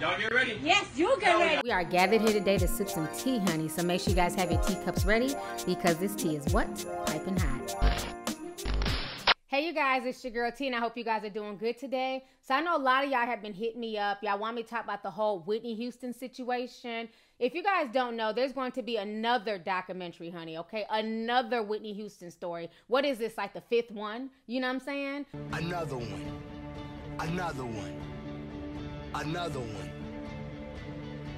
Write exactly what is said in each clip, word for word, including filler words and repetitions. Y'all get ready? Yes, you get ready. We are gathered here today to sip some tea, honey. So make sure you guys have your teacups ready because this tea is what? Piping hot. Hey, you guys, it's your girl T, and I hope you guys are doing good today. So I know a lot of y'all have been hitting me up. Y'all want me to talk about the whole Whitney Houston situation. If you guys don't know, there's going to be another documentary, honey, okay? Another Whitney Houston story. What is this, like the fifth one? You know what I'm saying? Another one. Another one. Another one.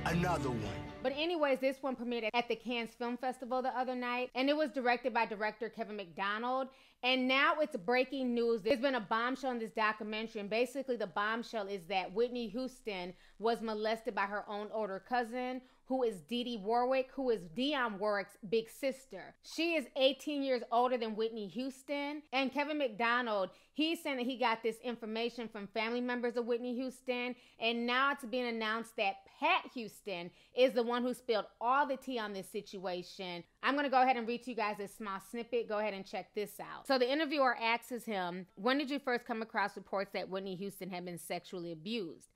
Another one. But anyways, this one premiered at the Cannes Film Festival the other night, and it was directed by director Kevin McDonald. And now it's breaking news. There's been a bombshell in this documentary, and basically the bombshell is that Whitney Houston was molested by her own older cousin, who is Dee Dee Warwick, who is Dionne Warwick's big sister. She is eighteen years older than Whitney Houston. And Kevin McDonald, he's saying that he got this information from family members of Whitney Houston. And now it's being announced that Pat Houston is the one who spilled all the tea on this situation. I'm gonna go ahead and read to you guys this small snippet. Go ahead and check this out. So the interviewer asks him, when did you first come across reports that Whitney Houston had been sexually abused?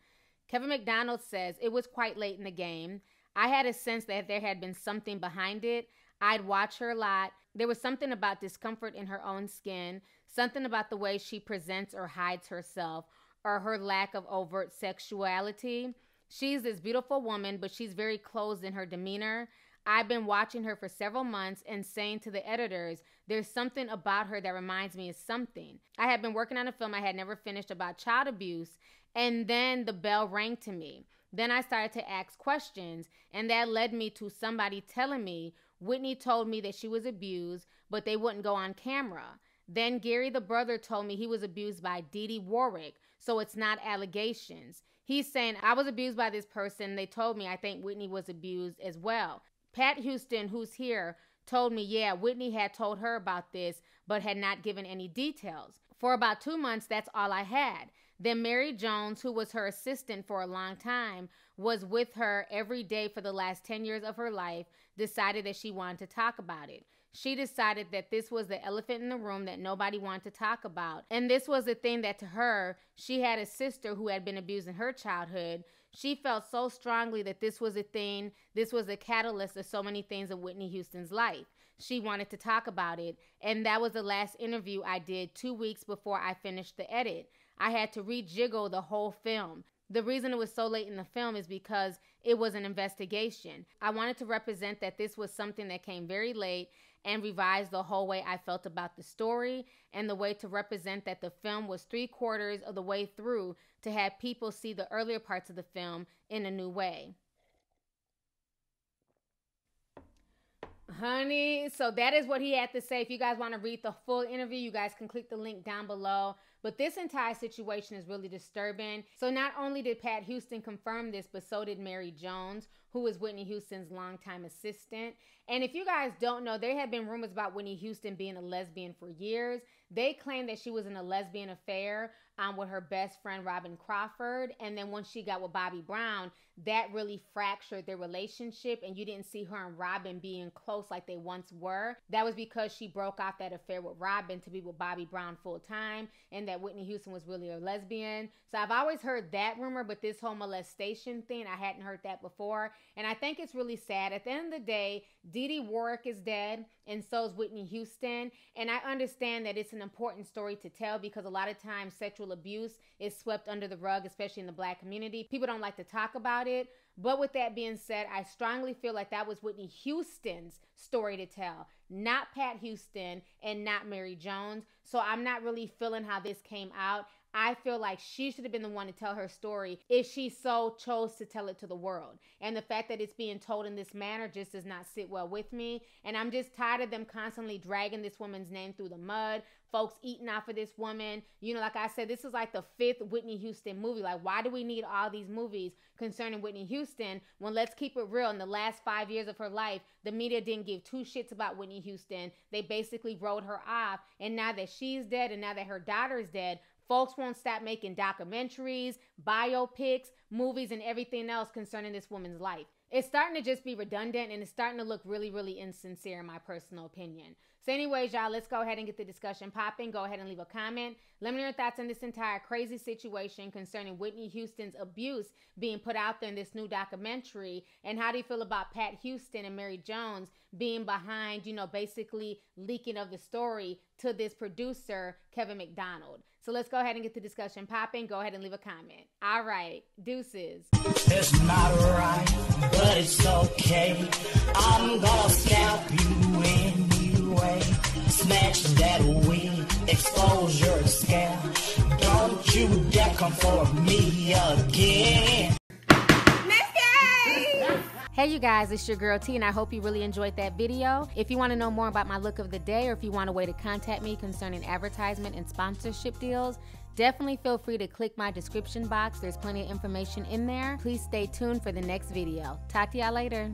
Kevin McDonald says, it was quite late in the game. I had a sense that there had been something behind it. I'd watch her a lot. There was something about discomfort in her own skin, something about the way she presents or hides herself, or her lack of overt sexuality. She's this beautiful woman, but she's very closed in her demeanor. I've been watching her for several months and saying to the editors, there's something about her that reminds me of something. I had been working on a film I had never finished about child abuse, and then the bell rang to me. Then I started to ask questions, and that led me to somebody telling me Whitney told me that she was abused, but they wouldn't go on camera. Then Gary, the brother, told me he was abused by Dee Dee Warwick, so it's not allegations. He's saying, I was abused by this person. They told me I think Whitney was abused as well. Pat Houston, who's here, told me, yeah, Whitney had told her about this, but had not given any details. For about two months, that's all I had. Then Mary Jones, who was her assistant for a long time, was with her every day for the last ten years of her life, decided that she wanted to talk about it. She decided that this was the elephant in the room that nobody wanted to talk about. And this was the thing that to her, she had a sister who had been abused in her childhood. She felt so strongly that this was a thing, this was a catalyst of so many things in Whitney Houston's life. She wanted to talk about it. And that was the last interview I did two weeks before I finished the edit. I had to rejiggle the whole film. The reason it was so late in the film is because it was an investigation. I wanted to represent that this was something that came very late and revised the whole way I felt about the story and the way to represent that the film was three quarters of the way through to have people see the earlier parts of the film in a new way. Honey, so that is what he had to say. If you guys want to read the full interview, you guys can click the link down below. But this entire situation is really disturbing. So not only did Pat Houston confirm this, but so did Mary Jones, who is Whitney Houston's longtime assistant. And if you guys don't know, there had been rumors about Whitney Houston being a lesbian for years. They claimed that she was in a lesbian affair um, with her best friend, Robin Crawford. And then once she got with Bobby Brown, that really fractured their relationship. And you didn't see her and Robin being close like they once were. That was because she broke off that affair with Robin to be with Bobby Brown full time. And that Whitney Houston was really a lesbian. So I've always heard that rumor, but this whole molestation thing, I hadn't heard that before. And I think it's really sad. At the end of the day, Dee Dee Warwick is dead, and so is Whitney Houston. And I understand that it's an important story to tell because a lot of times sexual abuse is swept under the rug, especially in the Black community. People don't like to talk about it. But with that being said, I strongly feel like that was Whitney Houston's story to tell, not Pat Houston and not Mary Jones. So I'm not really feeling how this came out. I feel like she should have been the one to tell her story if she so chose to tell it to the world. And the fact that it's being told in this manner just does not sit well with me. And I'm just tired of them constantly dragging this woman's name through the mud, folks eating off of this woman. You know, like I said, this is like the fifth Whitney Houston movie. Like, why do we need all these movies concerning Whitney Houston when, let's keep it real, in the last five years of her life, the media didn't give two shits about Whitney Houston. They basically wrote her off. And now that she's dead and now that her daughter is dead, folks won't stop making documentaries, biopics, movies, and everything else concerning this woman's life. It's starting to just be redundant, and it's starting to look really, really insincere in my personal opinion. So anyways, y'all, let's go ahead and get the discussion popping. Go ahead and leave a comment. Let me know your thoughts on this entire crazy situation concerning Whitney Houston's abuse being put out there in this new documentary. And how do you feel about Pat Houston and Mary Jones being behind, you know, basically leaking of the story to this producer, Kevin McDonald? So let's go ahead and get the discussion popping. Go ahead and leave a comment. All right, deuces. It's not right, but it's okay. I'm gonna scalp you anyway. Snatch that wig, expose your scalp. Don't you dare come for me again. Hey you guys, it's your girl T, and I hope you really enjoyed that video. If you want to know more about my look of the day, or if you want a way to contact me concerning advertisement and sponsorship deals, definitely feel free to click my description box. There's plenty of information in there. Please stay tuned for the next video. Talk to y'all later.